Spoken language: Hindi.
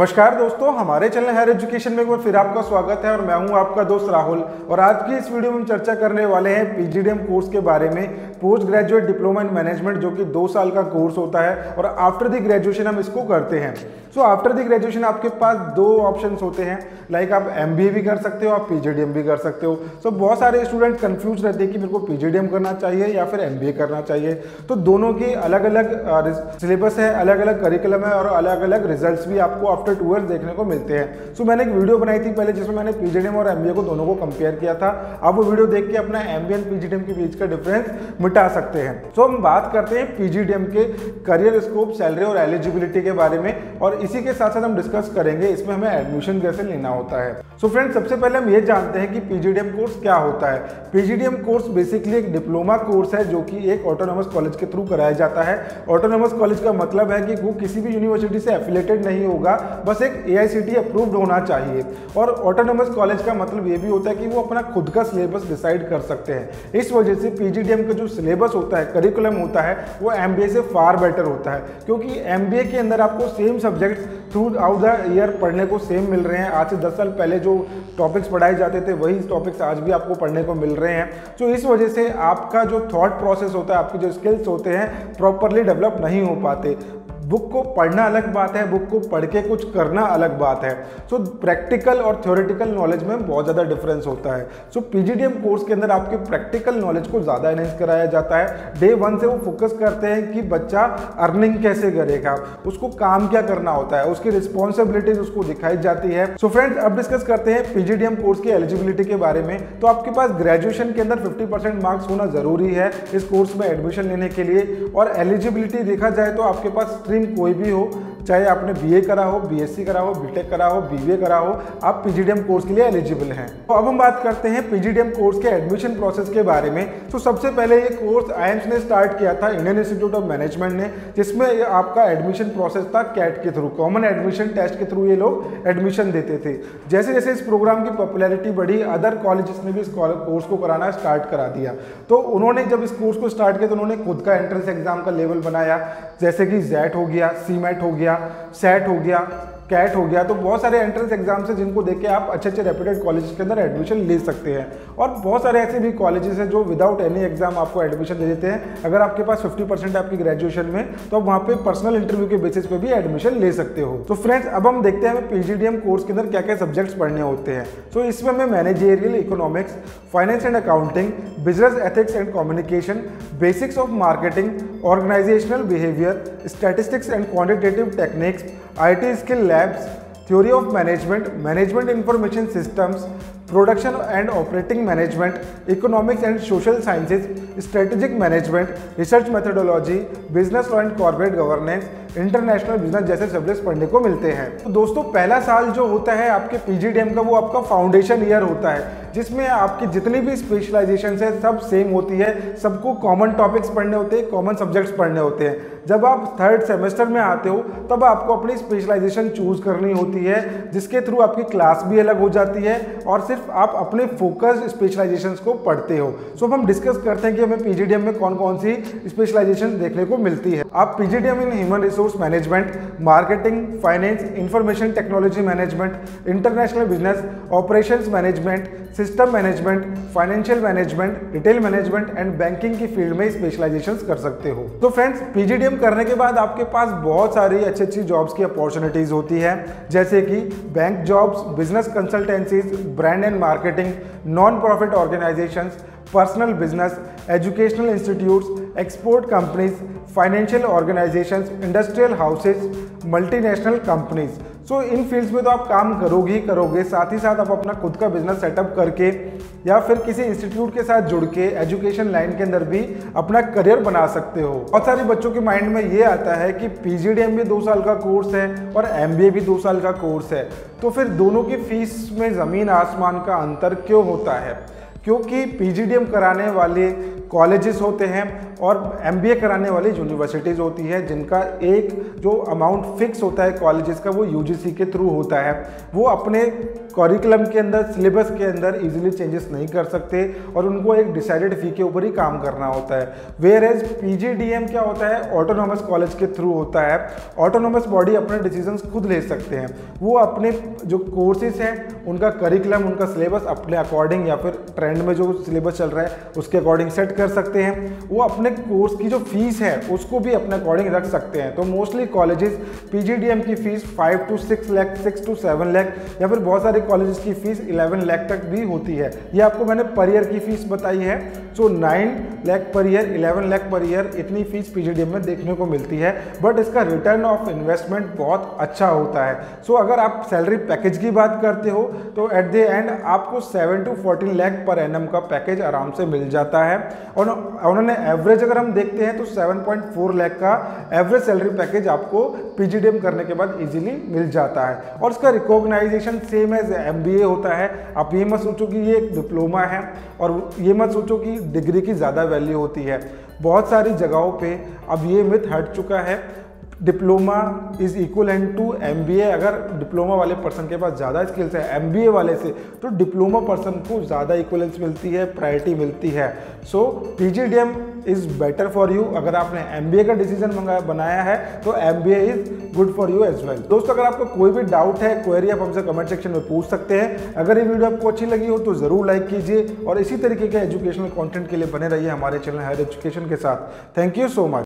नमस्कार दोस्तों, हमारे चैनल हायर एजुकेशन में एक बार फिर आपका स्वागत है और मैं हूं आपका दोस्त राहुल। और आज की इस वीडियो में हम चर्चा करने वाले हैं पीजीडीएम कोर्स के बारे में, post graduate diploma in management, जो कि 2 साल का कोर्स होता है और आफ्टर द ग्रेजुएशन हम इसको करते हैं। सो आफ्टर द ग्रेजुएशन आपके पास 2 ऑप्शंस होते हैं, लाइक आप MBA भी कर सकते हो, आप PGDM भी कर सकते हो। सो बहुत सारे स्टूडेंट कंफ्यूज रहते हैं कि मेरे को PGDM करना चाहिए या फिर MBA करना चाहिए। तो दोनों की अलग अलग सिलेबस है, अलग अलग करिकुलम है और अलग अलग रिजल्ट्स भी आपको आफ्टर 2 ईयर्स देखने को मिलते हैं। सो मैंने एक वीडियो बनाई थी पहले जिसमें मैंने PGDM और MBA को दोनों को कंपेयर किया था। आप वो वीडियो देख के अपना MBA और PGDM के बीच का डिफरेंस मिटा सकते हैं। सो हम बात करते हैं PGDM के करियर स्कोप, सैलरी और एलिजिबिलिटी के बारे में, और इसी के साथ साथ हम डिस्कस करेंगे इसमें हमें एडमिशन कैसे लेना होता है। सो फ्रेंड्स, सबसे पहले हम ये जानते हैं कि PGDM कोर्स क्या होता है। PGDM कोर्स बेसिकली एक डिप्लोमा कोर्स है जो कि एक ऑटोनॉमस कॉलेज के थ्रू कराया जाता है। ऑटोनॉमस कॉलेज का मतलब है कि वो किसी भी यूनिवर्सिटी से एफिलेटेड नहीं होगा, बस एक AICTE अप्रूव्ड होना चाहिए। और ऑटोनॉमस कॉलेज का मतलब ये भी होता है कि वो अपना खुद का सिलेबस डिसाइड कर सकते हैं। इस वजह से PGDM का जो सिलेबस होता है, करिकुलम होता है, वो MBA से फार बेटर होता है, क्योंकि MBA के अंदर आपको same subjects throughout the year पढ़ने को सेम मिल रहे हैं। आज से 10 साल पहले जो टॉपिक्स पढ़ाए जाते थे वही टॉपिक्स आज भी आपको पढ़ने को मिल रहे हैं। तो इस वजह से आपका जो थॉट प्रोसेस होता है, आपके जो स्किल्स होते हैं, प्रॉपरली डेवलप नहीं हो पाते। बुक को पढ़ना अलग बात है, बुक को पढ़ के कुछ करना अलग बात है। सो प्रैक्टिकल और थ्योरेटिकल नॉलेज में बहुत ज़्यादा डिफरेंस होता है। सो PGDM कोर्स के अंदर आपके प्रैक्टिकल नॉलेज को ज़्यादा एनहेंस कराया जाता है। Day 1 से वो फोकस करते हैं कि बच्चा अर्निंग कैसे करेगा, उसको काम क्या करना होता है, उसकी रिस्पॉन्सिबिलिटीज उसको दिखाई जाती है। सो फ्रेंड्स, अब डिस्कस करते हैं PGDM कोर्स की एलिजिबिलिटी के बारे में। तो आपके पास ग्रेजुएशन के अंदर 50% मार्क्स होना ज़रूरी है इस कोर्स में एडमिशन लेने के लिए। और एलिजिबिलिटी देखा जाए तो आपके पास कोई भी हो, चाहे आपने BA करा हो, BSc करा हो, BTech करा हो, BBA करा हो, आप PGDM कोर्स के लिए एलिजिबल हैं। तो अब हम बात करते हैं PGDM कोर्स के एडमिशन प्रोसेस के बारे में। तो सबसे पहले ये कोर्स IIMS ने स्टार्ट किया था, इंडियन इंस्टीट्यूट ऑफ मैनेजमेंट ने, जिसमें आपका एडमिशन प्रोसेस था CAT के थ्रू, कॉमन एडमिशन टेस्ट के थ्रू ये लोग एडमिशन देते थे। जैसे जैसे इस प्रोग्राम की पॉपुलैरिटी बढ़ी, अदर कॉलेजेस ने भी इस कोर्स को कराना स्टार्ट करा दिया। तो उन्होंने जब इस कोर्स को स्टार्ट किया तो उन्होंने खुद का एंट्रेंस एग्जाम का लेवल बनाया, जैसे कि CAT हो गया, CMAT हो गया, CAT हो गया, CAT हो गया। तो बहुत सारे एंट्रेंस एग्जाम्स हैं जिनको देख के आप अच्छे रेप्यूटेड कॉलेजेस के अंदर एडमिशन ले सकते हैं। और बहुत सारे ऐसे भी कॉलेजेस हैं जो विदाउट एनी एग्जाम आपको एडमिशन दे देते हैं। अगर आपके पास 50% आपकी ग्रेजुएशन में, तो आप वहाँ पे पर्सनल इंटरव्यू के बेसिस पे भी एडमिशन ले सकते हो। तो फ्रेंड्स, अब हम देखते हैं हमें PGDM कोर्स के अंदर क्या क्या सब्जेक्ट्स पढ़ने होते हैं। तो इसमें हमें managerial economics, finance and accounting, business ethics and communication, basics of marketing, organisational behaviour, statistics and quantitative techniques, IT skill labs, theory of management, management information systems, production and operating management, economics and social sciences, strategic management, research methodology, business law and corporate governance, international business जैसे सब्जेक्ट्स पढ़ने को मिलते हैं। तो दोस्तों, पहला साल जो होता है आपके PGDM का, वो आपका फाउंडेशन ईयर होता है, जिसमें आपकी जितनी भी स्पेशलाइजेशन है सब सेम होती है, सबको कॉमन टॉपिक्स पढ़ने होते हैं, कॉमन सब्जेक्ट्स पढ़ने होते हैं। जब आप 3rd सेमेस्टर में आते हो तब आपको अपनी स्पेशलाइजेशन चूज़ करनी होती है, जिसके थ्रू आपकी क्लास भी अलग हो जाती है और सिर्फ आप अपने फोकस स्पेशलाइजेशन को पढ़ते हो। सो अब हम डिस्कस करते हैं कि हमें PGDM में कौन कौन सी स्पेशलाइजेशन देखने को मिलती है। आप PGDM in human resource management, marketing, finance, information technology management, international business, operations management, system management, financial management, retail management and banking की फील्ड में स्पेशलाइजेशंस कर सकते हो। तो फ्रेंड्स, PGDM करने के बाद आपके पास बहुत सारी अच्छी अच्छी जॉब्स की अपॉर्चुनिटीज़ होती है, जैसे कि bank jobs, business consultancies, brand and marketing, non profit organisations, personal business, educational institutes, export companies, financial organisations, industrial houses, multinational companies. So इन फील्ड्स में तो आप काम करोगे ही करोगे, साथ ही साथ आप अपना खुद का बिजनेस सेटअप करके या फिर किसी इंस्टीट्यूट के साथ जुड़ के एजुकेशन लाइन के अंदर भी अपना करियर बना सकते हो। बहुत सारे बच्चों के माइंड में ये आता है कि PGDM भी 2 साल का कोर्स है और MBA भी 2 साल का कोर्स है, तो फिर दोनों की फीस में ज़मीन आसमान का अंतर क्यों होता है? क्योंकि PGDM कराने वाले कॉलेजेस होते हैं और एमबीए कराने वाली यूनिवर्सिटीज़ होती है, जिनका एक जो अमाउंट फिक्स होता है कॉलेजेस का वो यूजीसी के थ्रू होता है। वो अपने करिकुलम के अंदर, सिलेबस के अंदर इजीली चेंजेस नहीं कर सकते और उनको एक डिसाइडेड फी के ऊपर ही काम करना होता है। वेयर एज पीजीडीएम क्या होता है, ऑटोनॉमस कॉलेज के थ्रू होता है। ऑटोनॉमस बॉडी अपने डिसीजंस खुद ले सकते हैं, वो अपने जो कोर्सेज हैं उनका करिकुलम, उनका सिलेबस अपने अकॉर्डिंग या फिर ट्रेंड में जो सिलेबस चल रहा है उसके अकॉर्डिंग सेट कर सकते हैं। वो अपने कोर्स की जो फीस है उसको भी अपने अकॉर्डिंग रख सकते हैं। तो मोस्टली कॉलेजेस पीजीडीएम की fees 5 to 6 lakh, 6 to 7 lakh या फिर बहुत सारे कॉलेजेस की फीस 11 लाख तक भी होती है। ये आपको मैंने पर ईयर की फीस बताई है। सो 9 lakh per year, 11 lakh per year इतनी फीस पीजीडीएम में देखने को मिलती है, बट इसका रिटर्न ऑफ इन्वेस्टमेंट बहुत अच्छा होता है। सो अगर आप सैलरी पैकेज की बात करते हो तो एट द एंड आपको 7 to 14 लाख पर एनम का पैकेज आराम से मिल जाता है। और उन्होंने एवरेज अगर हम देखते हैं तो 7.4 लाख का एवरेज सैलरी पैकेज आपको पीजीडीएम करने के बाद इजीली मिल जाता है। और इसका रिकॉग्नाइजेशन सेम एज एमबीए होता है। आप ये मत सोचो कि ये एक डिप्लोमा है और ये मत सोचो कि डिग्री की ज़्यादा वैल्यू होती है। बहुत सारी जगहों पे अब ये मिथ हट चुका है, diploma is equal and to MBA. अगर डिप्लोमा वाले पर्सन के पास ज़्यादा स्किल्स है एमबीए वाले से, तो डिप्लोमा पर्सन को ज़्यादा इक्वलेंस मिलती है, प्रायोरिटी मिलती है। सो PGDM is better for you. अगर आपने एमबीए का डिसीजन बनाया है तो MBA is good for you as well. दोस्तों, अगर आपको कोई भी डाउट है, क्वेरी, आप हमसे कमेंट सेक्शन में पूछ सकते हैं। अगर ये वीडियो आपको अच्छी लगी हो तो ज़रूर लाइक कीजिए और इसी तरीके के एजुकेशनल कॉन्टेंट के लिए बने रहिए हमारे चैनल हायर एजुकेशन के साथ। Thank you so much.